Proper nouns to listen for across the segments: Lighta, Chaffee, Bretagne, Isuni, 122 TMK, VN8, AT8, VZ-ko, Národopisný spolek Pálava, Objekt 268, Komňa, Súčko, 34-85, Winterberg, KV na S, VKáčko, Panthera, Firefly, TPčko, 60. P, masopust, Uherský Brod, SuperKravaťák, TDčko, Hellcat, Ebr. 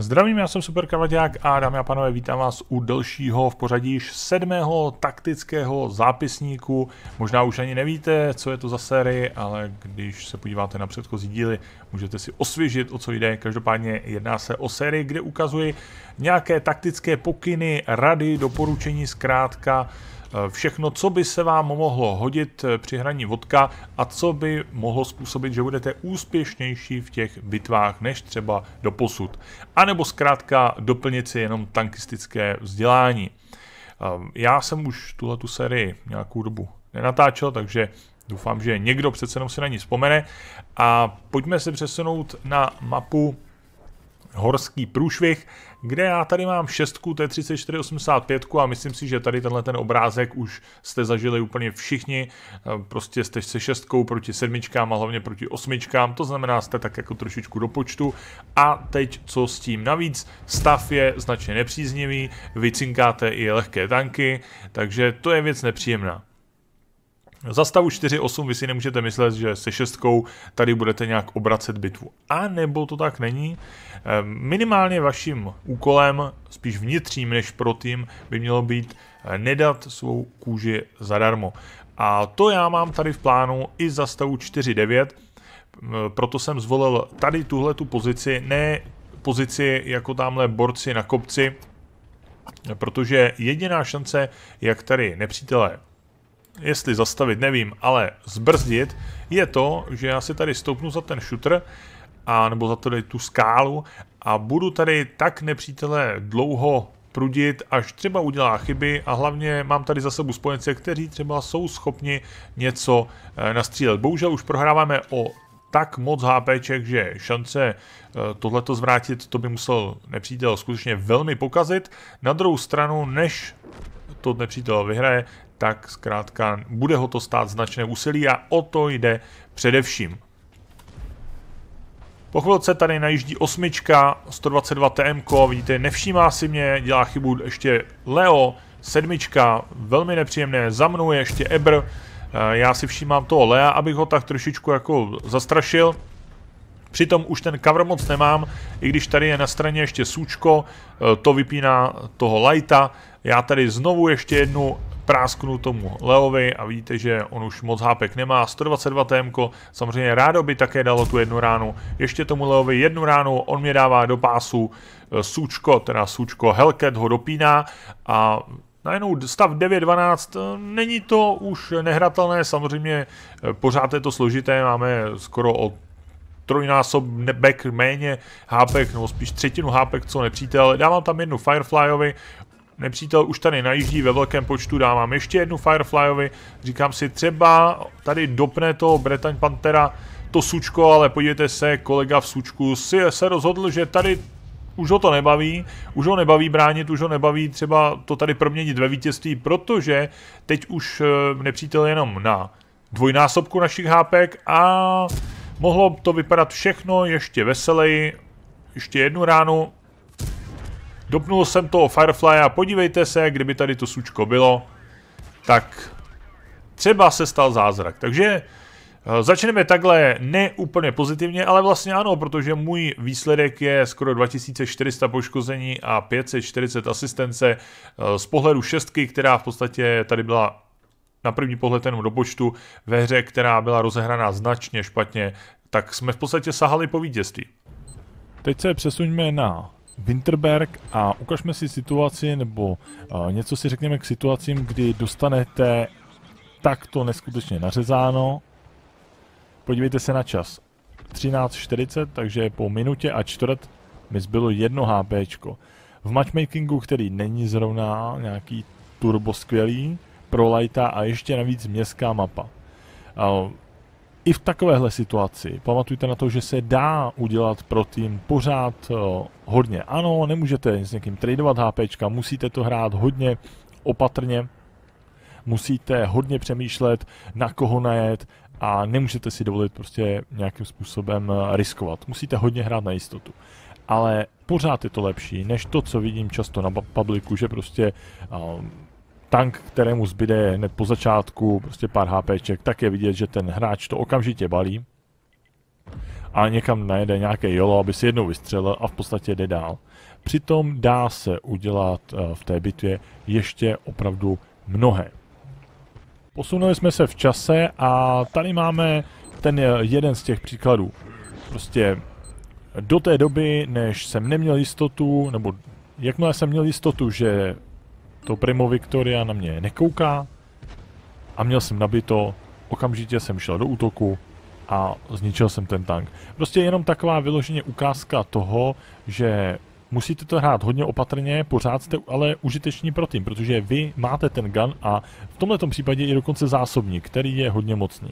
Zdravím, já jsem SuperKravaťák a dámy a pánové, vítám vás u dalšího v pořadí již 7. taktického zápisníku. Možná už ani nevíte, co je to za série, ale když se podíváte na předchozí díly, můžete si osvěžit, o co jde. Každopádně jedná se o sérii, kde ukazuji nějaké taktické pokyny, rady, doporučení, zkrátka všechno, co by se vám mohlo hodit při hraní vodka a co by mohlo způsobit, že budete úspěšnější v těch bitvách než třeba doposud. A nebo zkrátka doplnit si jenom tankistické vzdělání. Já jsem už tuhletu sérii nějakou dobu nenatáčel, takže doufám, že někdo přece jenom si na ní vzpomene. A pojďme se přesunout na mapu Horský průšvih, kde já tady mám 6, to je 34-85 a myslím si, že tady tenhle ten obrázek už jste zažili úplně všichni, prostě jste se 6 proti 7 a hlavně proti 8, to znamená jste tak jako trošičku do počtu a teď co s tím navíc, stav je značně nepříznivý, vycinkáte i lehké tanky, takže to je věc nepříjemná. Za stavu 4-8 vy si nemůžete myslet, že se 6 tady budete nějak obracet bitvu. A nebo to tak není. Minimálně vaším úkolem, spíš vnitřním než pro tým, by mělo být nedat svou kůži zadarmo. A to já mám tady v plánu i za stavu 4-9, proto jsem zvolil tady tuhletu pozici, ne pozici jako tamhle borci na kopci, protože jediná šance, jak tady nepřítelé, jestli zastavit, nevím, ale zbrzdit, je to, že já si tady stoupnu za ten šutr, a nebo za tady tu skálu a budu tady tak nepřítele dlouho prudit, až třeba udělá chyby a hlavně mám tady za sebou spojence, kteří třeba jsou schopni něco nastřílet. Bohužel už prohráváme o tak moc HPček, že šance tohleto zvrátit, to by musel nepřítel skutečně velmi pokazit. Na druhou stranu, než to nepřítel vyhraje, tak zkrátka bude ho to stát značné úsilí a o to jde především. Po chvilce tady najíždí 8, 122 TMK, vidíte, nevšímá si mě, dělá chybu ještě Leo, 7, velmi nepříjemné, za mnou je ještě Ebr, já si všímám toho Lea, abych ho tak trošičku jako zastrašil. Přitom už ten cover moc nemám, i když tady je na straně ještě Súčko, to vypíná toho Lighta, já tady znovu ještě jednu prásknu tomu Leovi a vidíte, že on už moc hápek nemá, 122 TMko, samozřejmě rádo by také dalo tu jednu ránu, ještě tomu Leovi jednu ránu, on mě dává do pásu, Súčko, Hellcat ho dopíná a najednou stav 9-12, není to už nehratelné, samozřejmě pořád je to složité, máme skoro o trojnásobek méně hápek, nebo spíš třetinu hápek, co nepřítel, dávám tam jednu Fireflyovi, nepřítel už tady najíždí ve velkém počtu, dávám ještě jednu Fireflyovi, říkám si, třeba tady dopne to Bretagne Panthera, to Súčko, ale podívejte se, kolega v Súčku se rozhodl, že tady už ho to nebaví, už ho nebaví bránit, už ho nebaví třeba to tady proměnit ve vítězství, protože teď už nepřítel jenom na dvojnásobku našich hápek a mohlo to vypadat všechno ještě veseleji, ještě jednu ránu. Dopnul jsem toho Firefly a podívejte se, kdyby tady to Súčko bylo, tak třeba se stal zázrak. Takže začneme takhle ne úplně pozitivně, ale vlastně ano, protože můj výsledek je skoro 2400 poškození a 540 asistence z pohledu 6, která v podstatě tady byla na první pohled jenom do počtu ve hře, která byla rozehraná značně špatně, tak jsme v podstatě sahali po vítězství. Teď se přesuňme na Winterberg a ukažme si situaci, nebo něco si řekněme k situacím, kdy dostanete takto neskutečně nařezáno. Podívejte se na čas. 13:40, takže po minutě a čtvrt mi zbylo 1 HPčko. V matchmakingu, který není zrovna nějaký turbo skvělý, pro Lighta a ještě navíc městská mapa. I v takovéhle situaci pamatujte na to, že se dá udělat pro tým pořád hodně. Ano, nemůžete s někým tradovat HPčka, musíte to hrát hodně opatrně, musíte hodně přemýšlet, na koho najet a nemůžete si dovolit prostě nějakým způsobem riskovat. Musíte hodně hrát na jistotu. Ale pořád je to lepší, než to, co vidím často na publiku, že prostě tank, kterému zbyde hned po začátku prostě pár HPček, tak je vidět, že ten hráč to okamžitě balí a někam najede nějaké jolo, aby si jednou vystřelil a v podstatě jde dál. Přitom dá se udělat v té bitvě ještě opravdu mnohé. Posunuli jsme se v čase a tady máme ten jeden z těch příkladů. Prostě do té doby, než jsem neměl jistotu, nebo jakmile jsem měl jistotu, že to Primo Victoria na mě nekouká a měl jsem nabito, okamžitě jsem šel do útoku a zničil jsem ten tank. Prostě jenom taková vyloženě ukázka toho, že musíte to hrát hodně opatrně, pořád jste ale užiteční pro tým, protože vy máte ten gun a v tomto případě i dokonce zásobník, který je hodně mocný.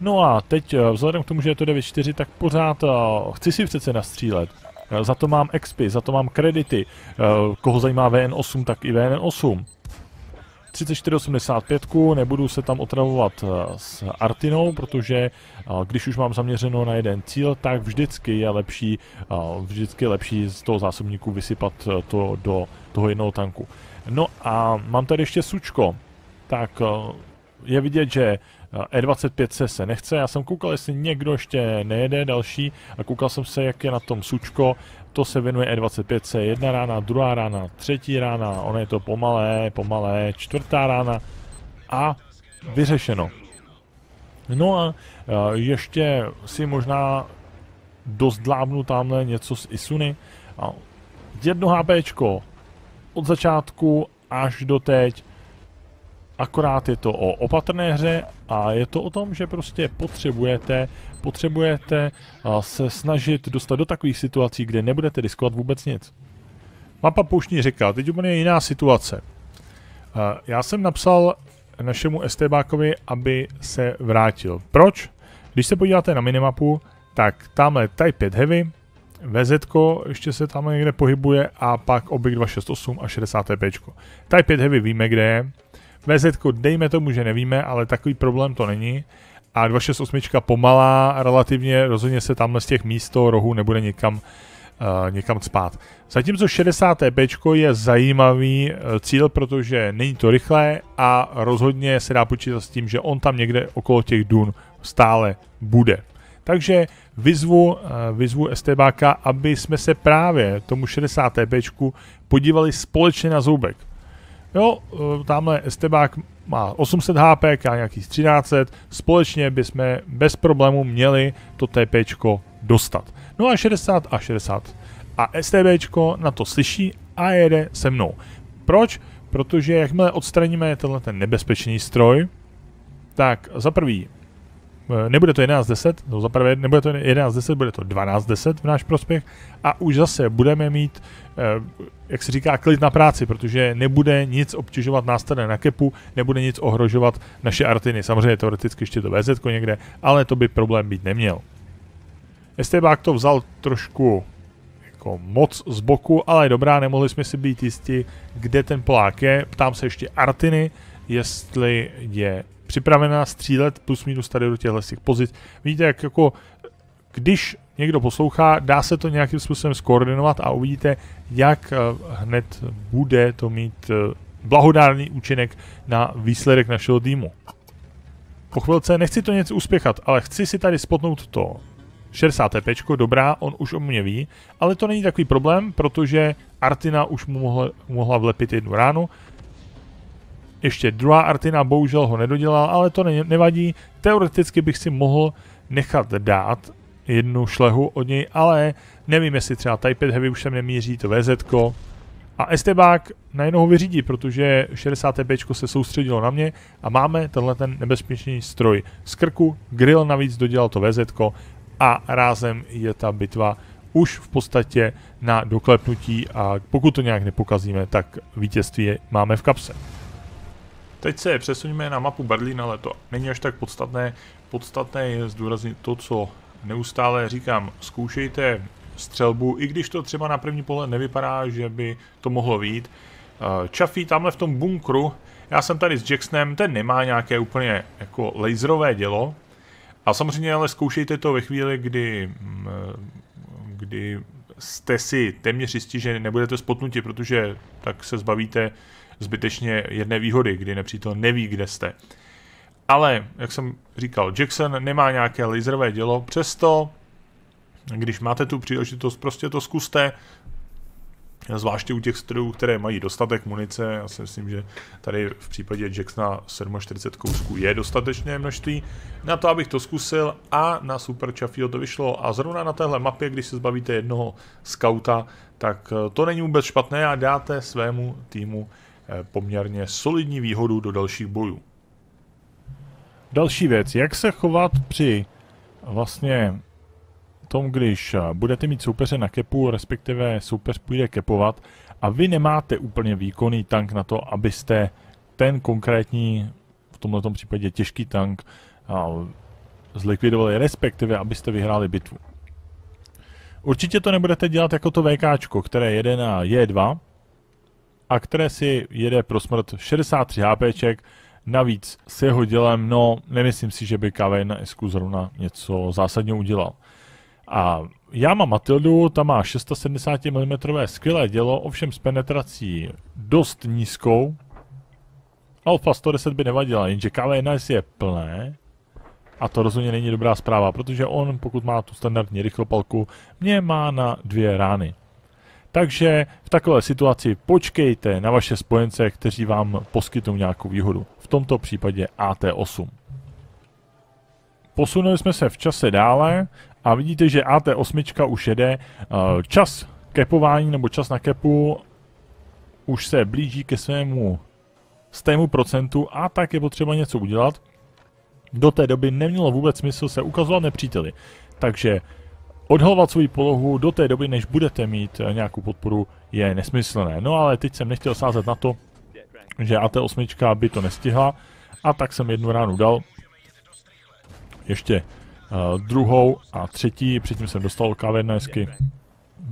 No a teď vzhledem k tomu, že je to 9.4, tak pořád chci si přece nastřílet. Za to mám expy, za to mám kredity. Koho zajímá VN8, tak i VN8. 34-85, nebudu se tam otravovat s Artinou, protože když už mám zaměřeno na jeden cíl, tak vždycky je lepší z toho zásobníku vysypat to do toho jednoho tanku. No a mám tady ještě Súčko, tak je vidět, že E25C se nechce, já jsem koukal, jestli někdo ještě nejede další a koukal jsem se, jak je na tom Súčko. To se věnuje E25C, jedna rána, druhá rána, třetí rána, ono je to pomalé, čtvrtá rána a vyřešeno. No a ještě si možná dozdlábnu tamhle něco z Isuni. Jedno HPčko od začátku až do teď. Akorát je to o opatrné hře a je to o tom, že prostě potřebujete se snažit dostat do takových situací, kde nebudete riskovat vůbec nic. Mapa Pouštní řeka, teď úplně jiná situace. Já jsem napsal našemu STBákovi, aby se vrátil. Proč? Když se podíváte na minimapu, tak tamhle Type 5 Heavy, VZ-ko ještě se tam někde pohybuje a pak Objekt 268 a 60. P. Type 5 Heavy víme, kde je. VZ-ko dejme tomu, že nevíme, ale takový problém to není. A 268 pomalá, relativně rozhodně se tamhle z těch míst toho rohu nebude někam cpát. Zatímco 60. P je zajímavý cíl, protože není to rychlé a rozhodně se dá počítat s tím, že on tam někde okolo těch dun stále bude. Takže vyzvu STBáka, aby jsme se právě tomu 60. P podívali společně na zoubek. Jo, tamhle STBák má 800 HP, já nějakých 1300, společně bychom bez problému měli to TPčko dostat. No a 60. A STBčko na to slyší a jede se mnou. Proč? Protože jakmile odstraníme tenhle ten nebezpečný stroj, tak za prvý nebude to 11.10, no za prvé nebude to 11.10, bude to 12.10 v náš prospěch a už zase budeme mít, jak se říká, klid na práci, protože nebude nic obtěžovat nás tady na kepu, nebude nic ohrožovat naše Artiny. Samozřejmě teoreticky ještě to VZ-ko někde, ale to by problém být neměl. STBák to vzal trošku jako moc z boku, ale dobrá, nemohli jsme si být jisti, kde ten Polák je. Ptám se ještě Artiny, jestli je připravená střílet plus minus tady do těchto pozic. Vidíte, jak jako když někdo poslouchá, dá se to nějakým způsobem skoordinovat a uvidíte, jak hned bude to mít blahodárný účinek na výsledek našeho týmu. Po chvilce nechci to něco uspěchat, ale chci si tady spotnout to 60. pečko, dobrá, on už o mě ví, ale to není takový problém, protože Artina už mu mohla vlepit jednu ránu. Ještě druhá Artina, bohužel ho nedodělala, ale to nevadí. Teoreticky bych si mohl nechat dát jednu šlehu od něj, ale nevím, jestli třeba Type 5 Heavy už sem nemíří, to VZ-ko. A STBák najednou ho vyřídí, protože 60. Pčko se soustředilo na mě a máme tenhle ten nebezpečný stroj z krku. Grill navíc dodělal to VZ-ko a rázem je ta bitva už v podstatě na doklepnutí a pokud to nějak nepokazíme, tak vítězství máme v kapse. Teď se přesuneme na mapu Berlín, ale to není až tak podstatné. Podstatné je zdůraznit to, co neustále říkám. Zkoušejte střelbu, i když to třeba na první pohled nevypadá, že by to mohlo vyjít. Chaffee tamhle v tom bunkru, já jsem tady s Jacksonem, ten nemá nějaké úplně jako laserové dělo. A samozřejmě ale zkoušejte to ve chvíli, kdy jste si téměř jistí, že nebudete spotnuti, protože tak se zbavíte zbytečně jedné výhody, kdy nepřítel neví, kde jste. Ale, jak jsem říkal, Jackson nemá nějaké laserové dělo, přesto Když máte tu příležitost, prostě to zkuste. Zvláště u těch strojů, které mají dostatek munice, já si myslím, že tady v případě Jacksona 47 kousků je dostatečné množství. Na to, abych to zkusil a na Super Chaffeeho to vyšlo. A zrovna na téhle mapě, když se zbavíte jednoho skauta, tak to není vůbec špatné a dáte svému týmu poměrně solidní výhodu do dalších bojů. Další věc, jak se chovat při vlastně tom, když budete mít soupeře na kepu, respektive soupeř půjde kepovat a vy nemáte úplně výkonný tank na to, abyste ten konkrétní, v tomto případě těžký tank, zlikvidovali, respektive abyste vyhráli bitvu. Určitě to nebudete dělat jako to VKáčko, které jede na E2 a které si jede pro smrt 63 HPček, navíc s jeho dělem, no nemyslím si, že by KV na S zrovna něco zásadně udělal. A já mám Matildu, ta má 670 mm skvělé dělo, ovšem s penetrací dost nízkou. Alfa 110 by nevadila, jenže KV1 je plné. A to rozhodně není dobrá zpráva, protože on, pokud má tu standardní rychlopalku, mě má na 2 rány. Takže v takové situaci počkejte na vaše spojence, kteří vám poskytnou nějakou výhodu. V tomto případě AT8. Posunuli jsme se v čase dále. A vidíte, že AT8 už jede, čas kepování nebo čas na kepu už se blíží ke svému stému procentu a tak je potřeba něco udělat. Do té doby nemělo vůbec smysl se ukazovat nepříteli, takže odhalovat svoji polohu do té doby, než budete mít nějakou podporu, je nesmyslné. No ale teď jsem nechtěl sázet na to, že AT8 by to nestihla a tak jsem jednu ránu dal. Ještě druhou a třetí, předtím jsem dostal KV1,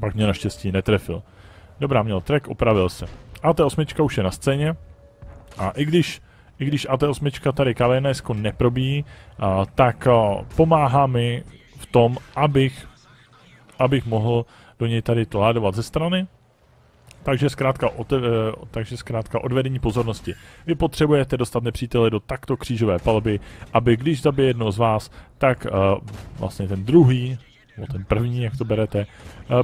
pak mě naštěstí netrefil. Dobrá, měl track, opravil se. AT8 už je na scéně a i když AT8 tady KV1 neprobíjí, tak pomáhá mi v tom, abych mohl do něj tady to ládovat ze strany. Takže zkrátka odvedení pozornosti. Vy potřebujete dostat nepřítele do takto křížové palby, aby když zabije jedno z vás, tak vlastně ten druhý, nebo ten první, jak to berete,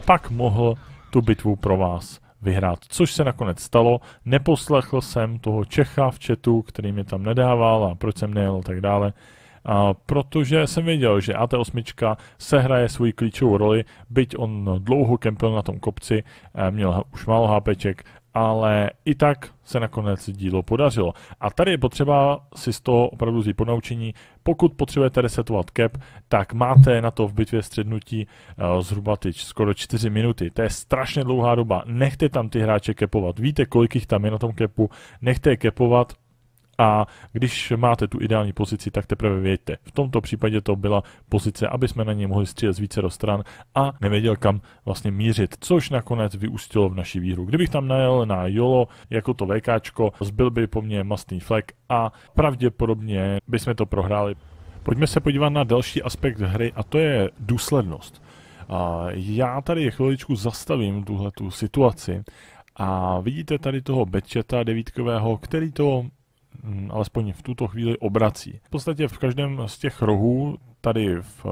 pak mohl tu bitvu pro vás vyhrát. Což se nakonec stalo, neposlechl jsem toho Čecha v chatu, který mě tam nedával a proč jsem nejel a tak dále. Protože jsem věděl, že AT8 sehraje svoji klíčovou roli, byť on dlouho kempil na tom kopci, měl už málo HPček, ale i tak se nakonec dílo podařilo. A tady je potřeba si z toho opravdu vzít ponaučení. Pokud potřebujete resetovat cap, tak máte na to v bitvě střednutí zhruba teď skoro 4 minuty. To je strašně dlouhá doba. Nechte tam ty hráče capovat. Víte, kolik jich tam je na tom capu, nechte je capovat. A když máte tu ideální pozici, tak teprve věďte. V tomto případě to byla pozice, aby jsme na něj mohli střílet z vícero stran a nevěděl, kam vlastně mířit, což nakonec vyústilo v naši výhru. Kdybych tam najel na Jolo jako to VKčko, zbyl by po mně mastný flek a pravděpodobně bychom to prohráli. Pojďme se podívat na další aspekt hry a to je důslednost. Já tady chviličku zastavím tuhletu situaci a vidíte tady toho Bečeta 9, který to alespoň v tuto chvíli obrací. V podstatě v každém z těch rohů, tady v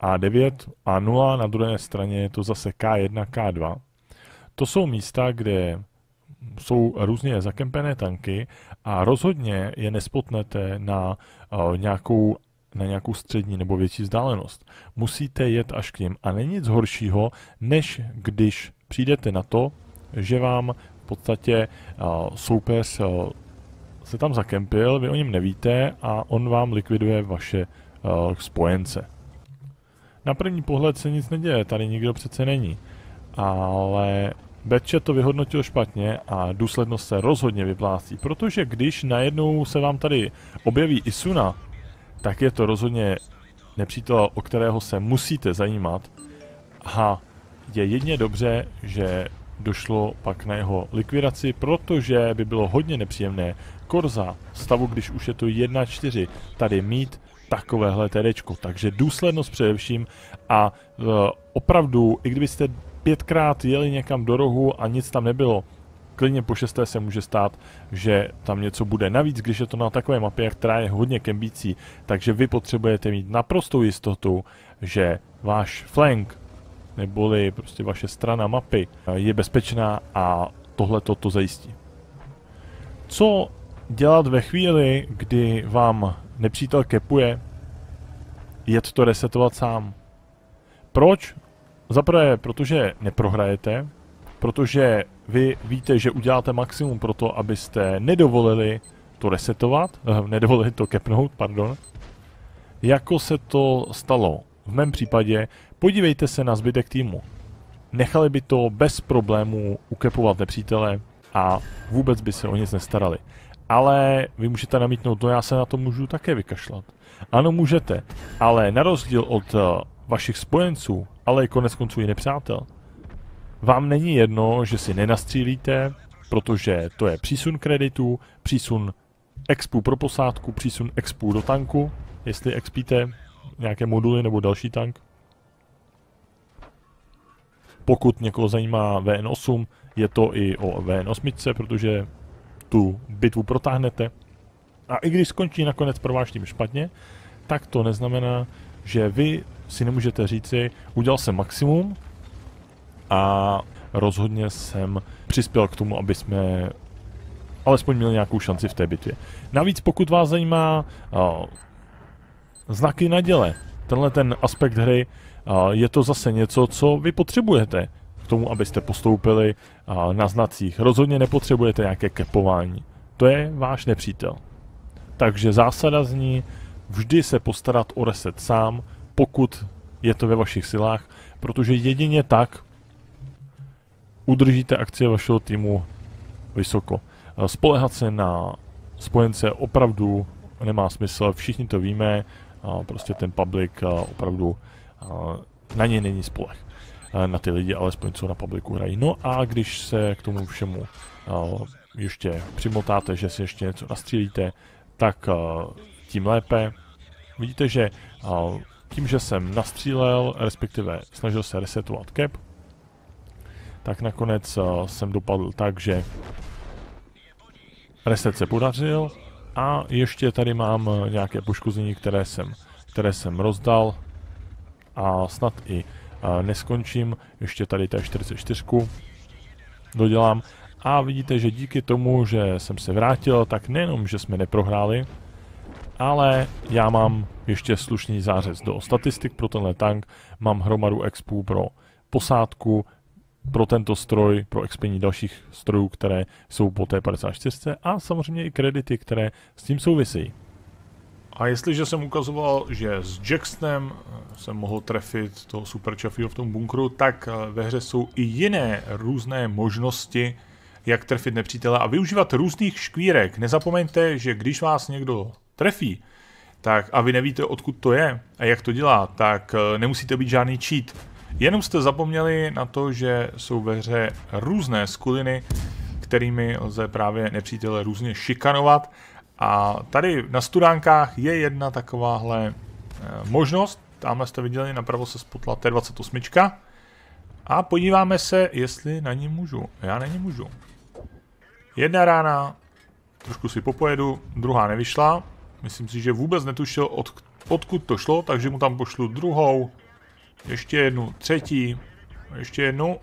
A9, A0, na druhé straně je to zase K1, K2. To jsou místa, kde jsou různě zakempené tanky a rozhodně je nespotnete na nějakou střední nebo větší vzdálenost. Musíte jet až k nim a není nic horšího, než když přijdete na to, že vám v podstatě soupeř se tam zakempil, vy o něm nevíte a on vám likviduje vaše spojence. Na první pohled se nic neděje, tady nikdo přece není, ale Betče to vyhodnotil špatně a důslednost se rozhodně vyplácí, protože když najednou se vám tady objeví Isuna, tak je to rozhodně nepřítel, o kterého se musíte zajímat a je jedině dobře, že došlo pak na jeho likvidaci, protože by bylo hodně nepříjemné Korza v stavu, když už je to 1-4, tady mít takovéhle TDčko. Takže důslednost především a opravdu, i kdybyste 5krát jeli někam do rohu a nic tam nebylo, klidně po 6. se může stát, že tam něco bude. Navíc, když je to na takové mapě, která je hodně kembící, takže vy potřebujete mít naprostou jistotu, že váš flank neboli prostě vaše strana mapy je bezpečná a tohle to zajistí. Co dělat ve chvíli, kdy vám nepřítel kepuje, jet to resetovat sám. Proč? Zaprvé, protože neprohrajete, protože vy víte, že uděláte maximum pro to, abyste nedovolili to resetovat, nedovolili to kepnout, pardon, jako se to stalo. V mém případě podívejte se na zbytek týmu. Nechali by to bez problémů ukepovat nepřítele a vůbec by se o nic nestarali. Ale vy můžete namítnout, no já se na to můžu také vykašlat. Ano, můžete, ale na rozdíl od vašich spojenců, ale i konec konců i nepřátel, vám není jedno, že si nenastřílíte, protože to je přísun kreditů, přísun expů pro posádku, přísun expů do tanku, jestli expíte nějaké moduly nebo další tank. Pokud někoho zajímá VN8, je to i o VN8, protože tu bitvu protáhnete. A i když skončí nakonec pro váš tým špatně, tak to neznamená, že vy si nemůžete říci, udělal jsem maximum a rozhodně jsem přispěl k tomu, aby jsme alespoň měli nějakou šanci v té bitvě. Navíc pokud vás zajímá znaky na děle, tenhle ten aspekt hry, je to zase něco, co vy potřebujete k tomu, abyste postoupili na znacích. Rozhodně nepotřebujete nějaké kepování. To je váš nepřítel. Takže zásada zní vždy se postarat o reset sám, pokud je to ve vašich silách, protože jedině tak udržíte akcie vašeho týmu vysoko. Spoléhat se na spojence opravdu nemá smysl, všichni to víme, prostě ten public opravdu na něj není spoleh. Na ty lidi alespoň co na publiku hrají. No a když se k tomu všemu ještě přimotáte, že si ještě něco nastřílíte, tak tím lépe. Vidíte, že tím, že jsem nastřílel, respektive snažil se resetovat cap, tak nakonec jsem dopadl tak, že reset se podařil a ještě tady mám nějaké poškození, které jsem rozdal a snad i neskončím, ještě tady té 44 dodělám a vidíte, že díky tomu, že jsem se vrátil, tak nejenom, že jsme neprohráli, ale já mám ještě slušný zářez do statistik pro tenhle tank, mám hromadu expů pro posádku, pro tento stroj, pro expení dalších strojů, které jsou po té 54 a samozřejmě i kredity, které s tím souvisejí. A jestliže jsem ukazoval, že s Jacksonem jsem mohl trefit toho super Chaffeeho v tom bunkru, tak ve hře jsou i jiné různé možnosti, jak trefit nepřítele a využívat různých škvírek. Nezapomeňte, že když vás někdo trefí, tak a vy nevíte, odkud to je a jak to dělá, tak nemusíte být žádný cheat. Jenom jste zapomněli na to, že jsou ve hře různé skuliny, kterými lze právě nepřítele různě šikanovat. A tady na studánkách je jedna takováhle možnost. Tamhle jste viděli, napravo se spotla T28. A podíváme se, jestli na ní můžu. Já na ní můžu. Jedna rána, trošku si popojedu, druhá nevyšla. Myslím si, že vůbec netušil, odkud to šlo, takže mu tam pošlu druhou. Ještě jednu, třetí, ještě jednu.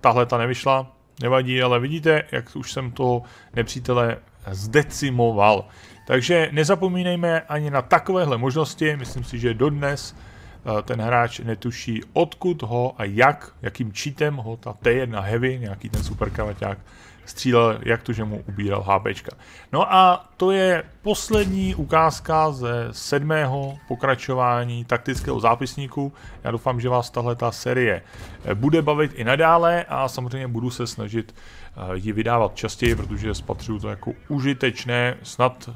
Tahle ta nevyšla, nevadí, ale vidíte, jak už jsem toho nepřítele zdecimoval. Takže nezapomínejme ani na takovéhle možnosti, myslím si, že dodnes ten hráč netuší, odkud ho a jakým cheatem ho ta T1 Heavy, nějaký ten SuperKravaťák, střílel, jak to, že mu ubíral HPčka. No a to je poslední ukázka ze 7. pokračování taktického zápisníku. Já doufám, že vás tahle ta série bude bavit i nadále a samozřejmě budu se snažit ji vydávat častěji, protože spatřuju to jako užitečné, snad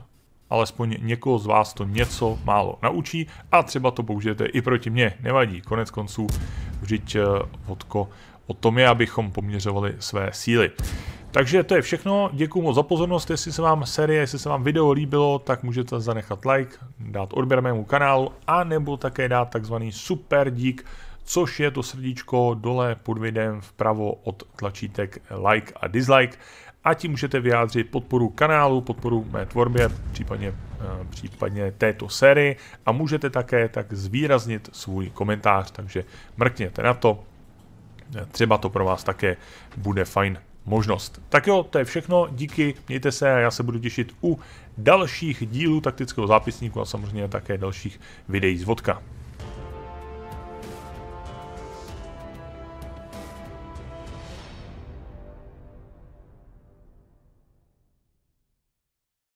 alespoň někoho z vás to něco málo naučí a třeba to použijete i proti mně, nevadí, konec konců vždyť vodko o tom je, abychom poměřovali své síly. Takže to je všechno, děkuji moc za pozornost, jestli se vám video líbilo, tak můžete zanechat like, dát odběr mému kanálu, a nebo také dát takzvaný super dík, což je to srdíčko dole pod videem vpravo od tlačítek like a dislike. A tím můžete vyjádřit podporu kanálu, podporu mé tvorbě, případně případně této sérii a můžete také tak zvýraznit svůj komentář, takže mrkněte na to, třeba to pro vás také bude fajn možnost. Tak jo, to je všechno, díky, mějte se a já se budu těšit u dalších dílů taktického zápisníku a samozřejmě také dalších videí z VODka.